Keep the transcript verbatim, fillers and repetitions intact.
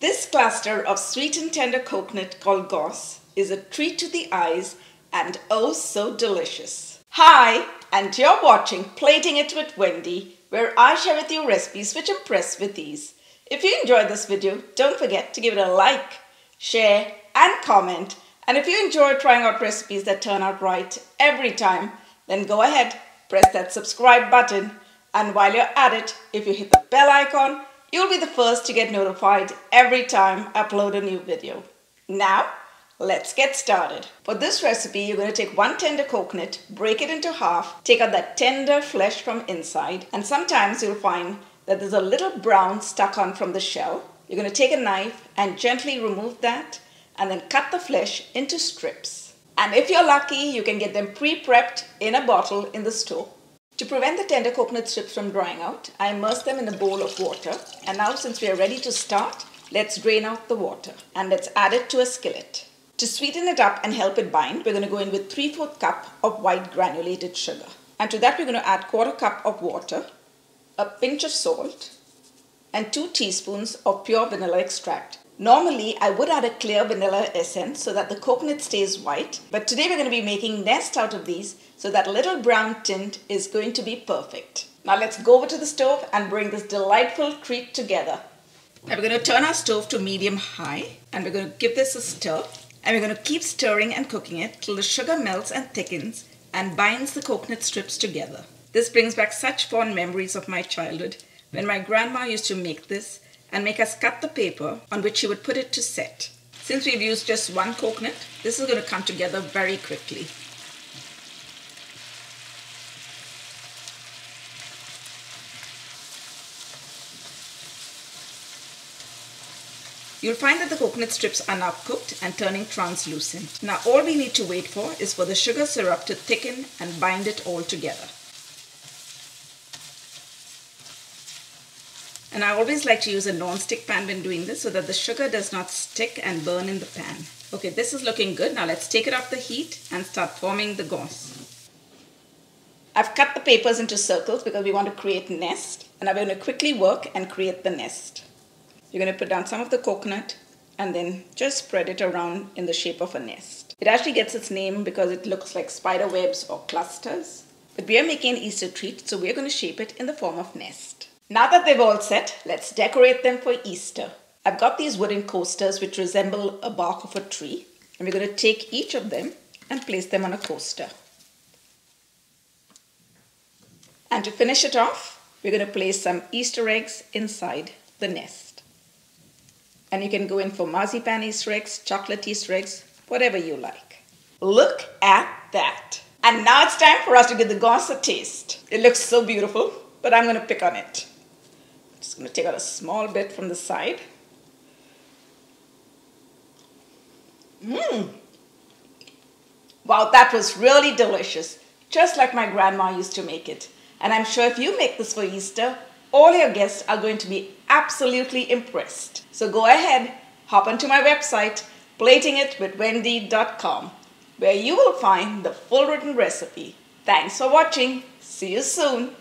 This cluster of sweet and tender coconut called Gons is a treat to the eyes and oh so delicious. Hi, and you're watching Platin' It With Wendy, where I share with you recipes which impress with ease. If you enjoyed this video, don't forget to give it a like, share and comment. And if you enjoy trying out recipes that turn out right every time, then go ahead, press that subscribe button. And while you're at it, if you hit the bell icon, you'll be the first to get notified every time I upload a new video. Now, let's get started. For this recipe, you're going to take one tender coconut, break it into half, take out that tender flesh from inside, and sometimes you'll find that there's a little brown stuck on from the shell. You're going to take a knife and gently remove that, and then cut the flesh into strips. And if you're lucky, you can get them pre-prepped in a bottle in the store. To prevent the tender coconut strips from drying out, I immerse them in a bowl of water. And now since we are ready to start, let's drain out the water and let's add it to a skillet. To sweeten it up and help it bind, we're going to go in with three fourths cup of white granulated sugar. And to that we're going to add quarter cup of water, a pinch of salt, and two teaspoons of pure vanilla extract. Normally, I would add a clear vanilla essence so that the coconut stays white, but today we're going to be making nest out of these, so that little brown tint is going to be perfect. Now let's go over to the stove and bring this delightful treat together. Now we're going to turn our stove to medium-high, and we're going to give this a stir, and we're going to keep stirring and cooking it till the sugar melts and thickens and binds the coconut strips together. This brings back such fond memories of my childhood when my grandma used to make this and make us cut the paper on which she would put it to set. Since we've used just one coconut, this is going to come together very quickly. You'll find that the coconut strips are now cooked and turning translucent. Now all we need to wait for is for the sugar syrup to thicken and bind it all together. And I always like to use a non-stick pan when doing this so that the sugar does not stick and burn in the pan. Okay, this is looking good. Now let's take it off the heat and start forming the gons. I've cut the papers into circles because we want to create nest. And I'm going to quickly work and create the nest. You're going to put down some of the coconut and then just spread it around in the shape of a nest. It actually gets its name because it looks like spider webs or clusters. But we are making an Easter treat, so we're going to shape it in the form of nest. Now that they've all set, let's decorate them for Easter. I've got these wooden coasters which resemble a bark of a tree, and we're going to take each of them and place them on a coaster. And to finish it off, we're going to place some Easter eggs inside the nest. And you can go in for marzipan Easter eggs, chocolate Easter eggs, whatever you like. Look at that! And now it's time for us to give the gons a taste. It looks so beautiful, but I'm going to pick on it. Just going to take out a small bit from the side. Mmm! Wow, that was really delicious. Just like my grandma used to make it. And I'm sure if you make this for Easter, all your guests are going to be absolutely impressed. So go ahead, hop onto my website, platin it with wendy dot com, where you will find the full written recipe. Thanks for watching. See you soon.